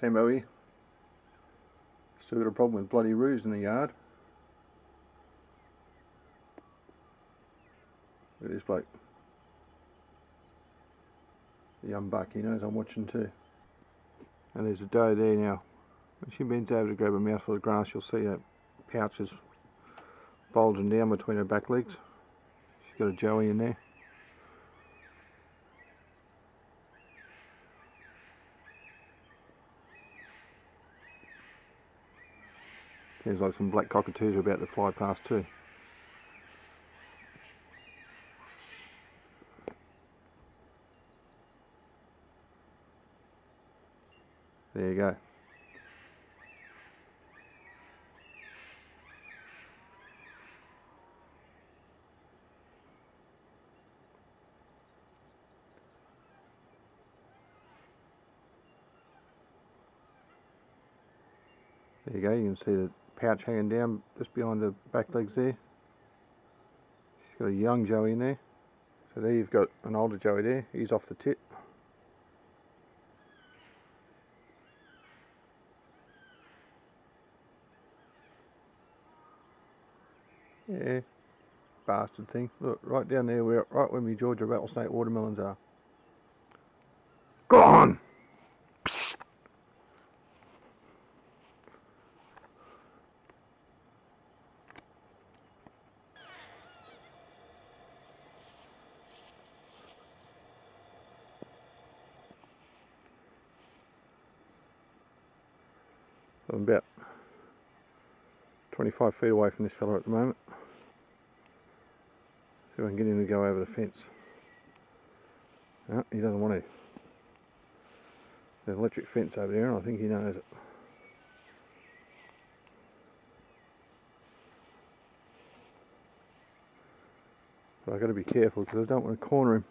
Same Bowie. Still got a problem with bloody roos in the yard. Look at this bloke. The young buck, he knows I'm watching too. And there's a doe there now. When she bends over to grab a mouthful of grass, you'll see her pouch is bulging down between her back legs. She's got a joey in there. Seems like some black cockatoos are about to fly past too. There you go. There you go, you can see the pouch hanging down just behind the back legs there. She's got a young joey in there. So there you've got an older joey there, he's off the tip. Yeah, bastard thing. Look, right down there, we're right where my Georgia rattlesnake watermelons are. Go on! Psst. I'm about 25 feet away from this fella at the moment. See if I can get him to go over the fence. No, he doesn't want to. There's an electric fence over there and I think he knows it. But I've got to be careful because I don't want to corner him.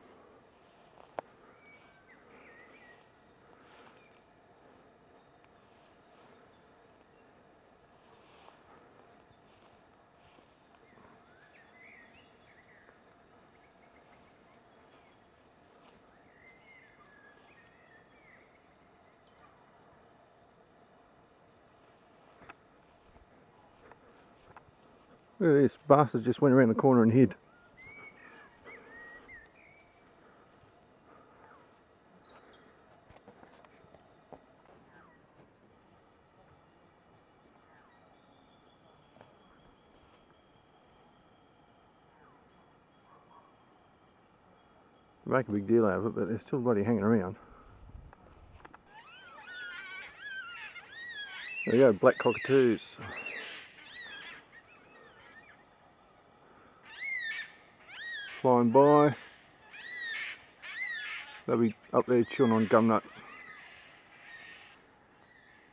Look at this bastard, just went around the corner and hid. They make a big deal out of it, but they're still bloody hanging around. There we go, black cockatoos. Flying by, they'll be up there chewing on gum nuts.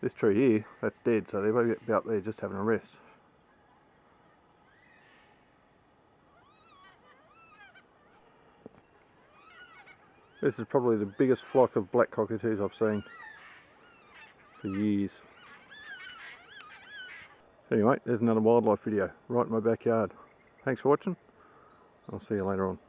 This tree here, that's dead, so they'll be up there just having a rest. This is probably the biggest flock of black cockatoos I've seen for years. Anyway, there's another wildlife video right in my backyard. Thanks for watching. I'll see you later on.